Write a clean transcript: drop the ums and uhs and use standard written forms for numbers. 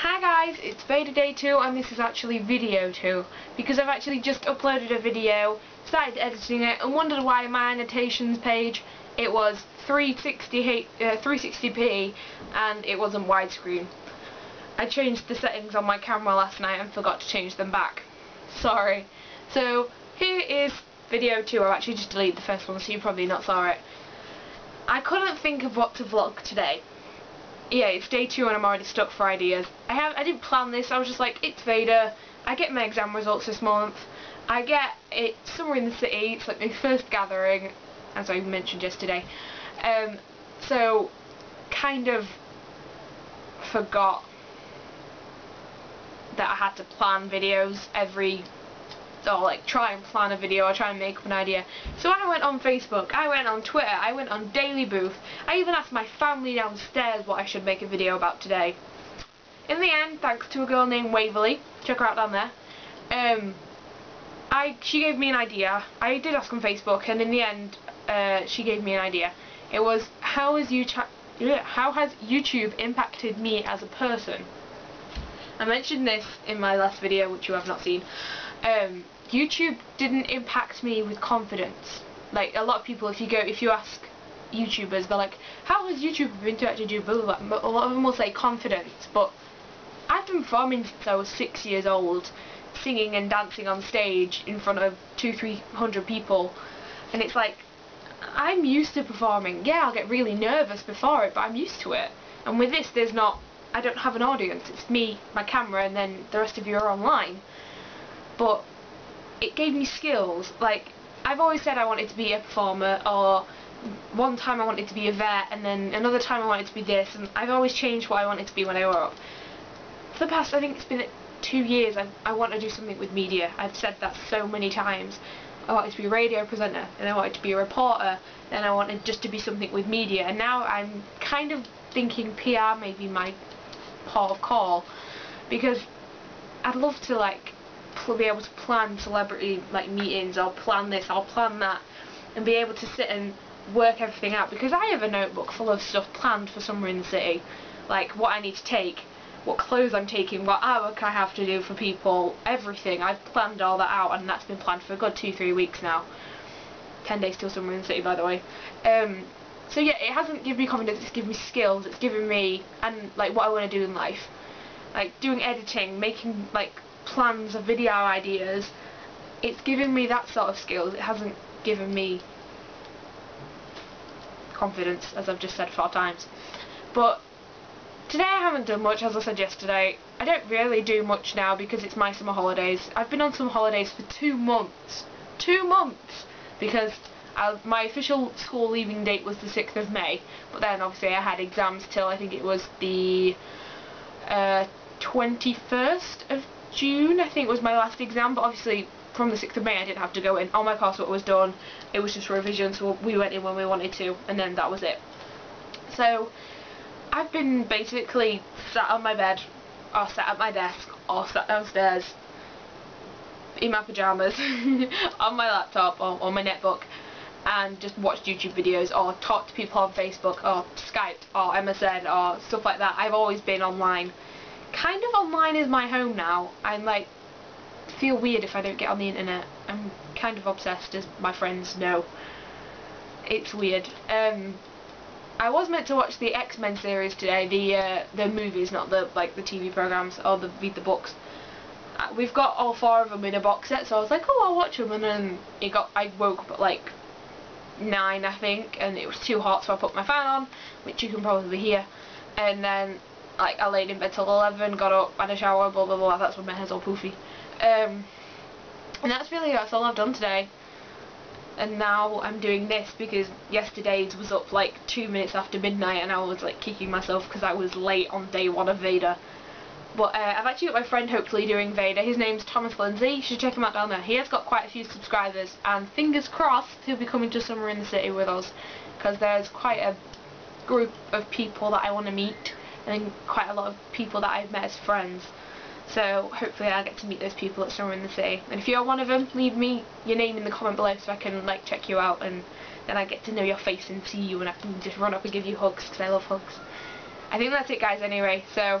Hi guys, it's VEDA Day 2 and this is actually video 2 because I've actually just uploaded a video, started editing it and wondered why my annotations page it was 360p and it wasn't widescreen. I changed the settings on my camera last night and forgot to change them back. Sorry. So here is video 2. I've actually just deleted the first one so you probably not saw it. I couldn't think of what to vlog today. Yeah, it's day 2 and I'm already stuck for ideas. I didn't plan this, I was just like, it's VEDA, I get my exam results this month, I get it Summer in the City, it's like my first gathering, as I mentioned yesterday. So, kind of forgot that I had to plan videos try and plan a video or try and make up an idea. So I went on Facebook, I went on Twitter, I went on Dailybooth. I even asked my family downstairs what I should make a video about today. In the end, thanks to a girl named Waverley, check her out down there, she gave me an idea. I did ask on Facebook and in the end she gave me an idea. It was, how has YouTube impacted me as a person? I mentioned this in my last video, which you have not seen. YouTube didn't impact me with confidence. Like a lot of people, if you ask YouTubers, they're like, how has YouTube impacted you? Blah, blah, blah. A lot of them will say confidence, but I've been performing since I was 6 years old, singing and dancing on stage in front of 200-300 people, and it's like, I'm used to performing. Yeah, I'll get really nervous before it, but I'm used to it. And with this, I don't have an audience. It's me, my camera, and then the rest of you are online. But it gave me skills. Like, I've always said I wanted to be a performer, or one time I wanted to be a vet, and then another time I wanted to be this, and I've always changed what I wanted to be when I grew up. For the past, I think it's been 2 years, I want to do something with media. I've said that so many times. I wanted to be a radio presenter, and I wanted to be a reporter, and I wanted just to be something with media, and now I'm kind of thinking PR may be my port of call, because I'd love to, like, be able to plan celebrity meetings, I'll plan this, I'll plan that, and be able to sit and work everything out, because I have a notebook full of stuff planned for Summer in the City, like what I need to take, what clothes I'm taking, what artwork I have to do for people, everything. I've planned all that out, and that's been planned for a good 2-3 weeks now. 10 days till Summer in the City, by the way. So yeah, it hasn't given me confidence, it's given me skills, it's given me, and like what I want to do in life, like doing editing, making like plans of video ideas. It's given me that sort of skills. It hasn't given me confidence, as I've just said 4 times. But today I haven't done much, as I said yesterday. I don't really do much now because it's my summer holidays. I've been on summer holidays for 2 months. 2 months! Because my official school leaving date was the 6th of May, but then obviously I had exams till I think it was the 21st of June, I think, was my last exam, but obviously from the 6th of May I didn't have to go in. All my coursework was done, it was just revision, so we went in when we wanted to, and then that was it. So I've been basically sat on my bed, or sat at my desk, or sat downstairs in my pyjamas on my laptop or on my netbook, and just watched YouTube videos or talked to people on Facebook or Skype or MSN or stuff like that. I've always been online. Kind of online is my home now. I'm like, feel weird if I don't get on the internet. I'm kind of obsessed, as my friends know. It's weird. I was meant to watch the X-Men series today, the movies, not the the TV programs or read the books. We've got all 4 of them in a box set, so I was like, oh, I'll watch them, and then I woke up at like 9, I think, and it was too hot, so I put my fan on, which you can probably hear, and then I laid in bed till 11, got up, had a shower, blah blah blah. That's when my hair's all poofy. And that's all I've done today. And now I'm doing this because yesterday's was up like 2 minutes after midnight, and I was like kicking myself because I was late on day 1 of VEDA. But I've actually got my friend hopefully doing VEDA. His name's Thomas Lindsay. You should check him out down there. He has got quite a few subscribers, and fingers crossed he'll be coming to Summer in the City with us, because there's quite a group of people that I want to meet, and quite a lot of people that I've met as friends. So hopefully I'll get to meet those people at Summer in the City. And if you're one of them, leave me your name in the comment below so I can check you out, and then I get to know your face and see you, and I can just run up and give you hugs because I love hugs. I think that's it, guys, anyway. So